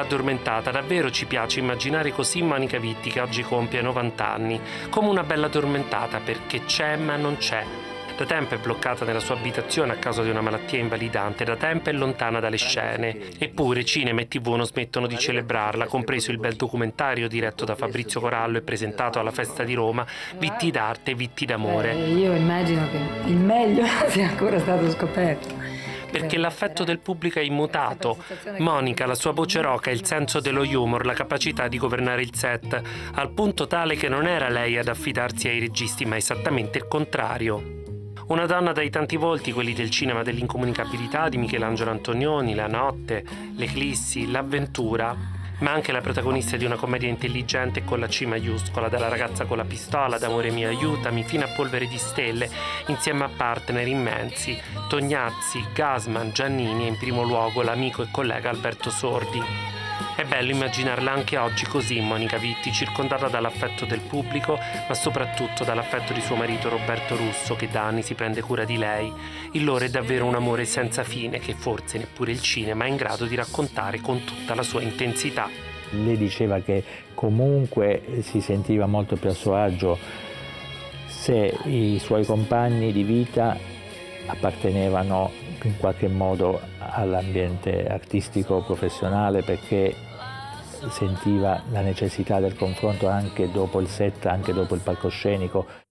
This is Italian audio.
l'addormentata, davvero ci piace immaginare così Monica Vitti, che oggi compie 90 anni, come una bella addormentata, perché c'è ma non c'è. Da tempo è bloccata nella sua abitazione a causa di una malattia invalidante, da tempo è lontana dalle scene. Eppure cinema e TV non smettono di celebrarla, compreso il bel documentario diretto da Fabrizio Corallo e presentato alla Festa di Roma, Vitti d'arte, Vitti d'amore. Io immagino che il meglio sia ancora stato scoperto. Perché l'affetto del pubblico è immutato. Monica, la sua voce roca, il senso dello humor, la capacità di governare il set, al punto tale che non era lei ad affidarsi ai registi, ma esattamente il contrario. Una donna dai tanti volti, quelli del cinema dell'incomunicabilità di Michelangelo Antonioni, la notte, l'eclissi, l'avventura, ma anche la protagonista di una commedia intelligente con la C maiuscola, dalla ragazza con la pistola, d'amore mio aiutami, fino a polvere di stelle, insieme a partner immensi, Tognazzi, Gassman, Giannini e in primo luogo l'amico e collega Alberto Sordi. È bello immaginarla anche oggi così, Monica Vitti, circondata dall'affetto del pubblico, ma soprattutto dall'affetto di suo marito Roberto Russo, che da anni si prende cura di lei. Il loro è davvero un amore senza fine, che forse neppure il cinema è in grado di raccontare con tutta la sua intensità. Lei diceva che comunque si sentiva molto più a suo agio se i suoi compagni di vita appartenevano in qualche modo all'ambiente artistico professionale, perché sentiva la necessità del confronto anche dopo il set, anche dopo il palcoscenico.